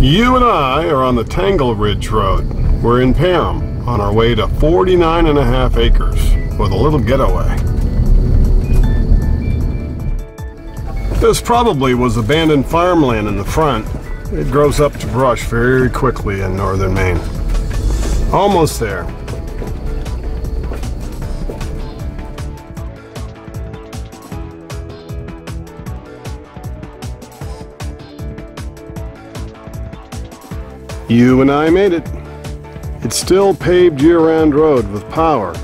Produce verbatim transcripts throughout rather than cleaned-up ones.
You and I are on the Tangle Ridge Road. We're in Perham on our way to forty-nine and a half acres with a little getaway. This probably was abandoned farmland in the front. It grows up to brush very quickly in northern Maine. Almost there. You and I made it. It's still paved year-round road with power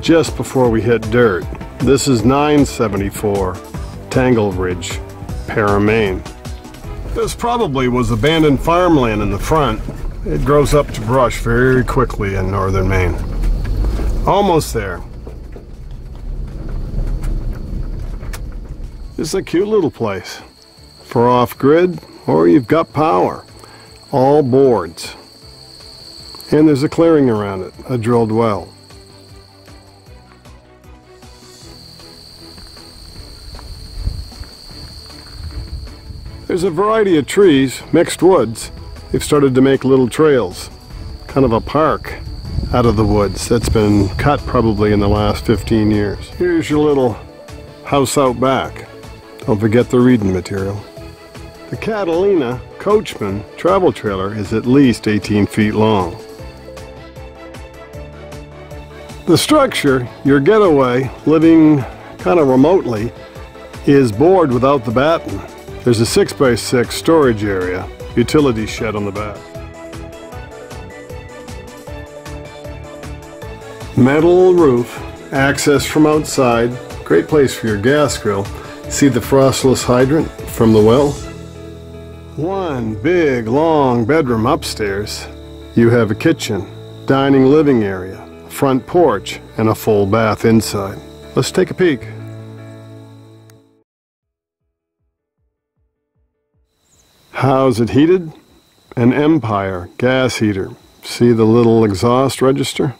just before we hit dirt. This is nine seventy-four Tangle Ridge, Perham, Maine. This probably was abandoned farmland in the front. It grows up to brush very quickly in northern Maine. Almost there. It's a cute little place for off-grid or you've got power. All boards, and there's a clearing around it, a drilled well. There's a variety of trees, mixed woods. They've started to make little trails, kind of a park out of the woods that's been cut probably in the last fifteen years. Here's your little house out back. Don't forget the reading material. The Catalina Coachman travel trailer is at least eighteen feet long. The structure, your getaway, living kind of remotely, is board without the batten. There's a six by six storage area, utility shed on the back. Metal roof, access from outside, great place for your gas grill. See the frostless hydrant from the well? One big long bedroom upstairs. You have a kitchen, dining living area, front porch, and a full bath inside. Let's take a peek. How's it heated? An Empire gas heater. See the little exhaust register?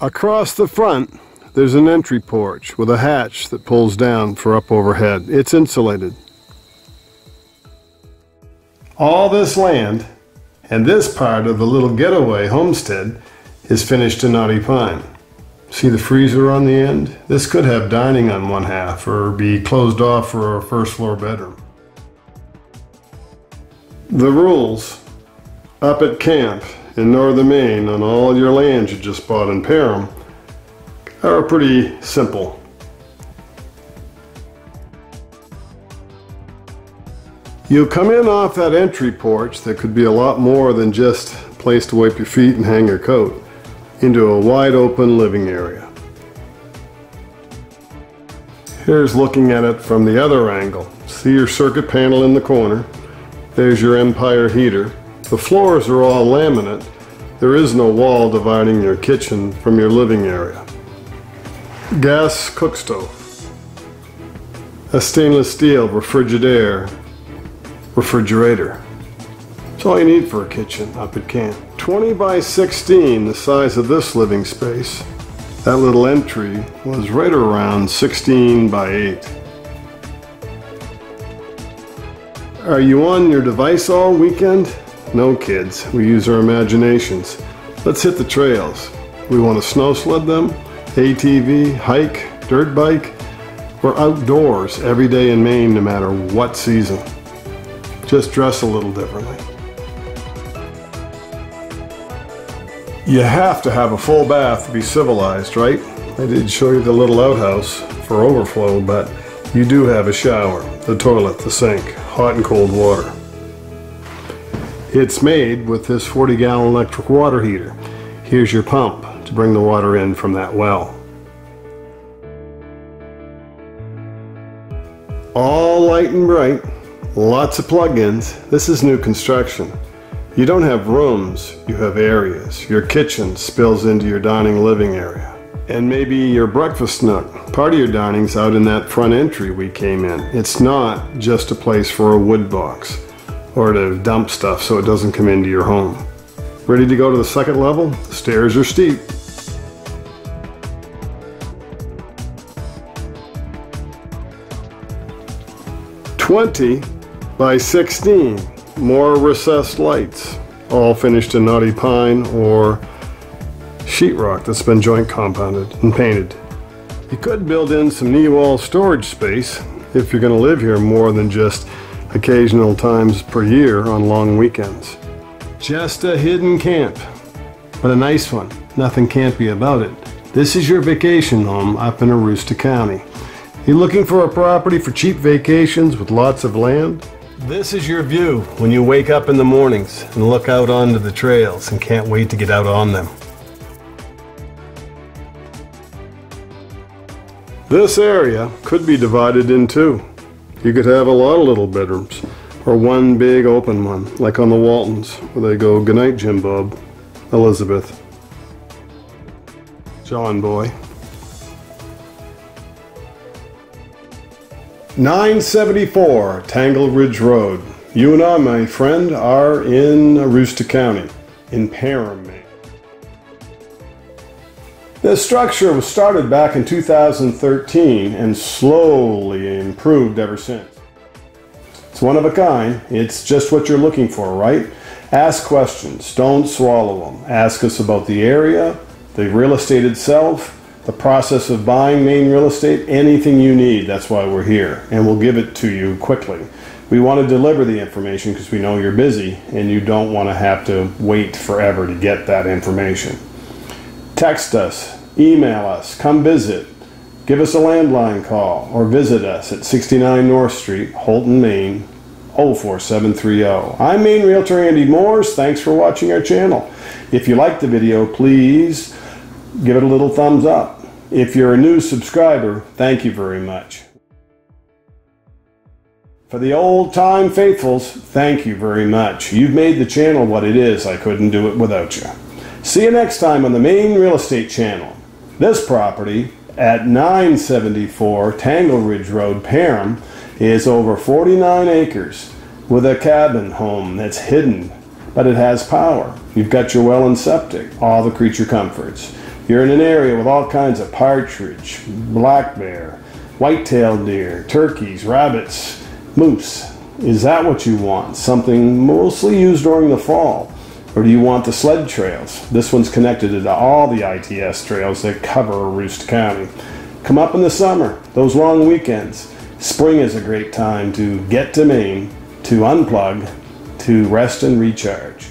Across the front, there's an entry porch with a hatch that pulls down for up overhead. It's insulated. All this land, and this part of the little getaway homestead, is finished in knotty pine. See the freezer on the end? This could have dining on one half or be closed off for a first floor bedroom. The rules up at camp in northern Maine on all your land you just bought in Perham are pretty simple. You come in off that entry porch that could be a lot more than just a place to wipe your feet and hang your coat into a wide open living area. Here's looking at it from the other angle. See your circuit panel in the corner. There's your Empire heater. The floors are all laminate. There is no wall dividing your kitchen from your living area. Gas cook stove. A stainless steel refrigerator. refrigerator. That's all you need for a kitchen up at camp. twenty by sixteen, the size of this living space. That little entry was right around sixteen by eight. Are you on your device all weekend? No kids, we use our imaginations. Let's hit the trails. We want to snow sled them, A T V, hike, dirt bike. We're outdoors every day in Maine no matter what season. Just dress a little differently. You have to have a full bath to be civilized, right? I did show you the little outhouse for overflow, but you do have a shower, the toilet, the sink, hot and cold water. It's made with this forty gallon electric water heater. Here's your pump to bring the water in from that well. All light and bright. Lots of plug-ins. This is new construction. You don't have rooms, you have areas. Your kitchen spills into your dining living area. And maybe your breakfast nook. Part of your dining's out in that front entry we came in. It's not just a place for a wood box or to dump stuff so it doesn't come into your home. Ready to go to the second level? The stairs are steep. twenty by sixteen more recessed lights, all finished in knotty pine or sheetrock that's been joint compounded and painted. You could build in some knee wall storage space if you're going to live here more than just occasional times per year on long weekends. Just a hidden camp, but a nice one. Nothing campy about it. This is your vacation home up in Aroostook County. You're looking for a property for cheap vacations with lots of land? This is your view when you wake up in the mornings and look out onto the trails and can't wait to get out on them. This area could be divided in two. You could have a lot of little bedrooms, or one big open one, like on the Waltons, where they go, "Goodnight, Jim Bob, Elizabeth, John Boy." nine seventy-four Tangle Ridge Road. You and I, my friend, are in Aroostook County, in Perham, Maine. This structure was started back in two thousand thirteen and slowly improved ever since. It's one of a kind. It's just what you're looking for, right? Ask questions. Don't swallow them. Ask us about the area, the real estate itself, the process of buying Maine real estate, anything you need. That's why we're here, and we'll give it to you quickly. We want to deliver the information because we know you're busy and you don't want to have to wait forever to get that information. Text us, email us, come visit, give us a landline call, or visit us at sixty-nine North Street, Holton, Maine, oh four seven three oh. I'm Maine Realtor Andy Mooers. Thanks for watching our channel. If you like the video, please give it a little thumbs up. If you're a new subscriber, thank you very much. For the old-time faithfuls, thank you very much. You've made the channel what it is. I couldn't do it without you. See you next time on the Maine Real Estate Channel. This property at nine seventy-four Tangle Ridge Road, Perham, is over forty-nine acres with a cabin home that's hidden, but it has power. You've got your well and septic, all the creature comforts. You're in an area with all kinds of partridge, black bear, white-tailed deer, turkeys, rabbits, moose. Is that what you want? Something mostly used during the fall? Or do you want the sled trails? This one's connected to all the I T S trails that cover Aroostook County. Come up in the summer, those long weekends. Spring is a great time to get to Maine, to unplug, to rest and recharge.